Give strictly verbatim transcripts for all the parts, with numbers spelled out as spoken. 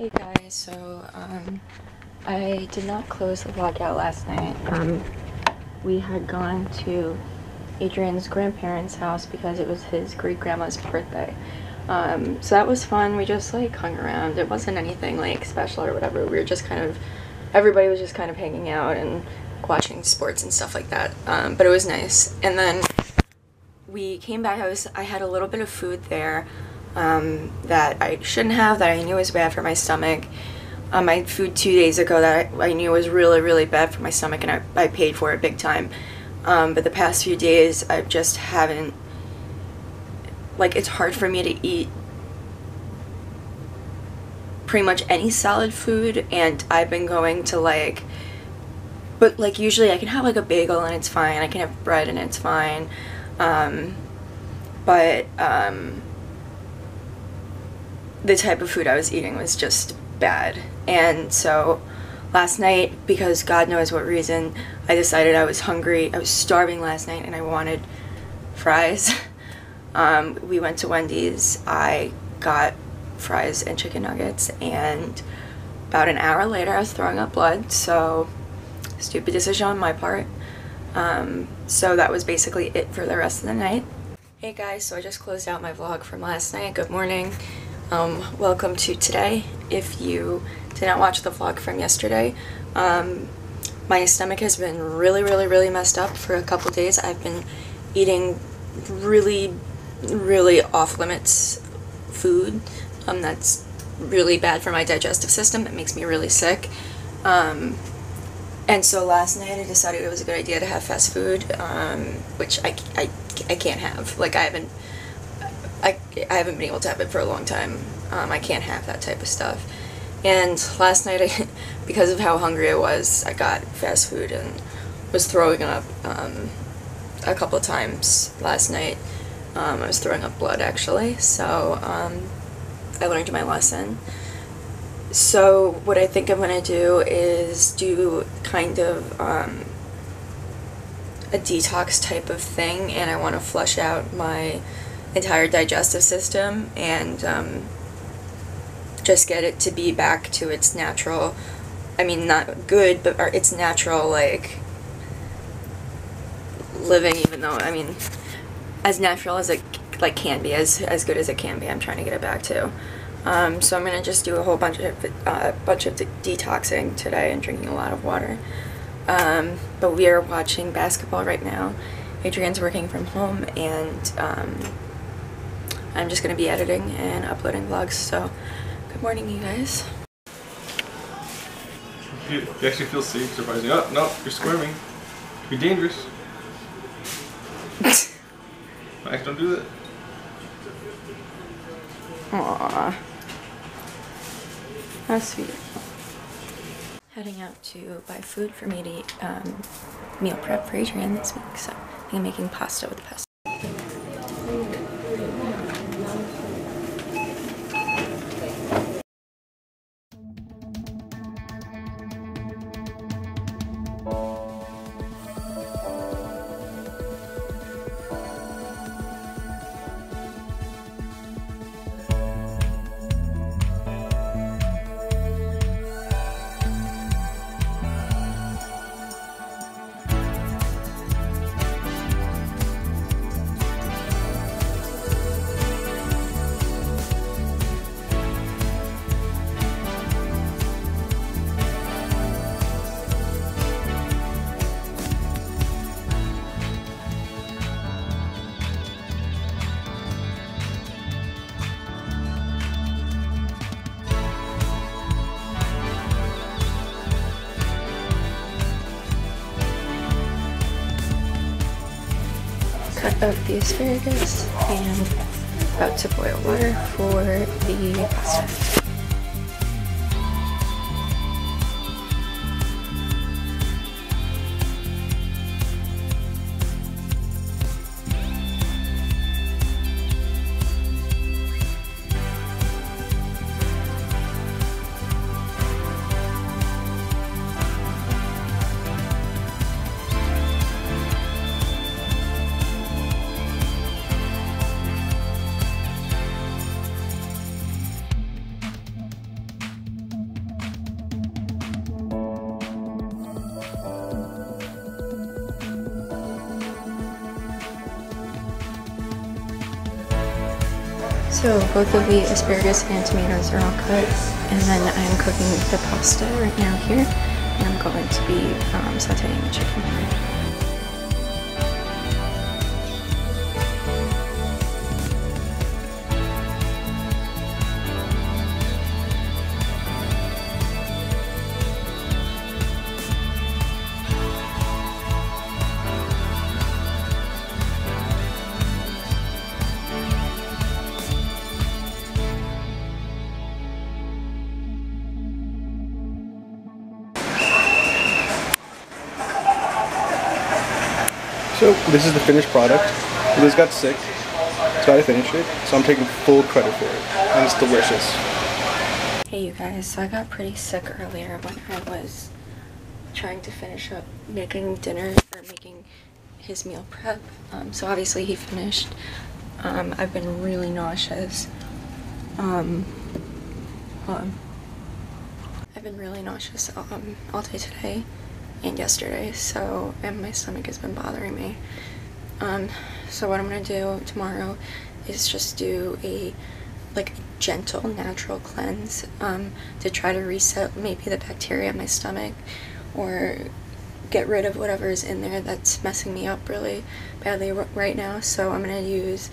Hey guys, so um, I did not close the vlog out last night. Um, we had gone to Adrian's grandparents' house because it was his great-grandma's birthday. Um, so that was fun. We just like hung around. It wasn't anything like special or whatever. We were just kind of, everybody was just kind of hanging out and watching sports and stuff like that. Um, but it was nice. And then we came back. I was, I had a little bit of food there um, that I shouldn't have, that I knew was bad for my stomach. Um, I had food two days ago that I, I knew was really, really bad for my stomach, and I, I paid for it big time. Um, but the past few days, I just haven't, like, it's hard for me to eat pretty much any solid food, and I've been going to, like, but, like, usually I can have, like, a bagel and it's fine. I can have bread and it's fine. Um, but, um, the type of food I was eating was just bad. And so last night, because God knows what reason, I decided I was hungry. I was starving last night and I wanted fries. Um, we went to Wendy's. I got fries and chicken nuggets, and about an hour later I was throwing up blood, so stupid decision on my part. Um, so that was basically it for the rest of the night. Hey guys, so I just closed out my vlog from last night. Good morning. Um, welcome to today. If you did not watch the vlog from yesterday, um, my stomach has been really, really, really messed up for a couple days. I've been eating really, really off-limits food um, that's really bad for my digestive system. It makes me really sick. Um, and so last night I decided it was a good idea to have fast food, um, which I, I, I can't have. Like, I haven't, I, I haven't been able to have it for a long time. Um, I can't have that type of stuff. And last night, I, because of how hungry I was, I got fast food and was throwing up um, a couple of times last night. Um, I was throwing up blood, actually, so um, I learned my lesson. So what I think I'm going to do is do kind of um, a detox type of thing, and I want to flush out my entire digestive system and um, just get it to be back to its natural, I mean, not good, but its natural, like, living, even though, I mean, as natural as it, like, can be, as as good as it can be. I'm trying to get it back to. Um, so I'm gonna just do a whole bunch of uh, bunch of de detoxing today and drinking a lot of water. Um, but we are watching basketball right now. Adrian's working from home, and um, I'm just gonna be editing and uploading vlogs. So good morning, you guys. You actually feel safe, surprising. Oh no, you're squirming. You're dangerous. I don't do that. Aww. How sweet. Heading out to buy food for me to eat, um, meal prep for Adrian this week, so I'm making pasta with pesto. Cut up the asparagus, and about to boil water for the pasta. So both of the asparagus and tomatoes are all cut, and then I'm cooking the pasta right now here, and I'm going to be um, sauteing the chicken here. So this is the finished product. Liz got sick, so I finished it. So I'm taking full credit for it, and it's delicious. Hey you guys, so I got pretty sick earlier when I was trying to finish up making dinner, or making his meal prep. Um, so obviously he finished. Um, I've been really nauseous. Um, hold on. I've been really nauseous um, all day today and yesterday, so, and my stomach has been bothering me. Um, so what I'm gonna do tomorrow is just do a like gentle natural cleanse um, to try to reset maybe the bacteria in my stomach, or get rid of whatever is in there that's messing me up really badly right now. So I'm gonna use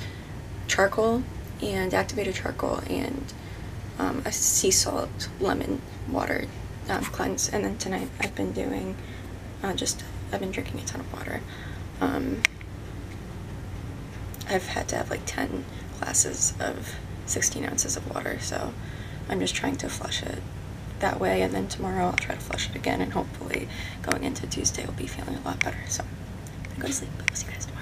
charcoal and activated charcoal and um, a sea salt lemon water Um, cleanse, and then tonight I've been doing uh, just I've been drinking a ton of water. um, I've had to have like ten glasses of sixteen ounces of water, so I'm just trying to flush it that way, and then tomorrow I'll try to flush it again, and hopefully going into Tuesday I'll be feeling a lot better. So I'm gonna go to sleep. I'll see you guys tomorrow.